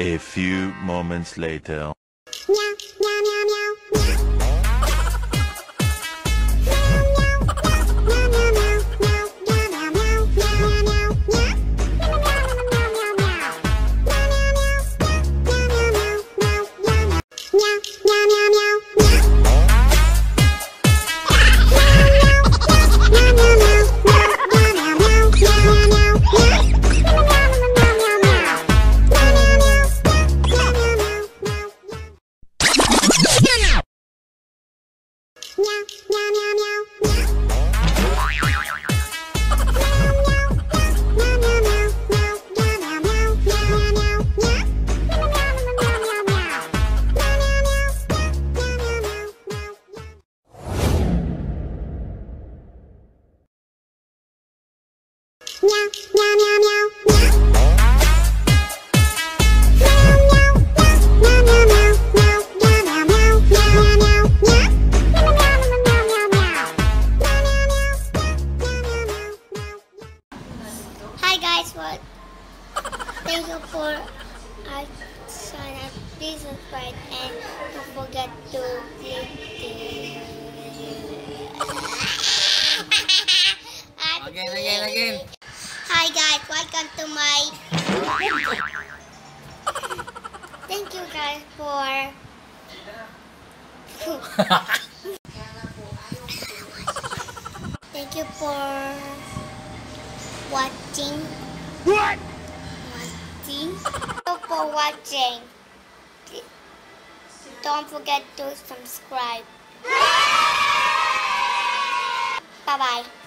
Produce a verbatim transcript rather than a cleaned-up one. A few moments later. Meow, meow, meow, meow. What? Thank you for our sign up. Please subscribe and don't forget to click the again, again, again. Hi guys, welcome to my thank you guys for thank you for watching. What? Watching. For watching. Don't forget to subscribe. Bye bye.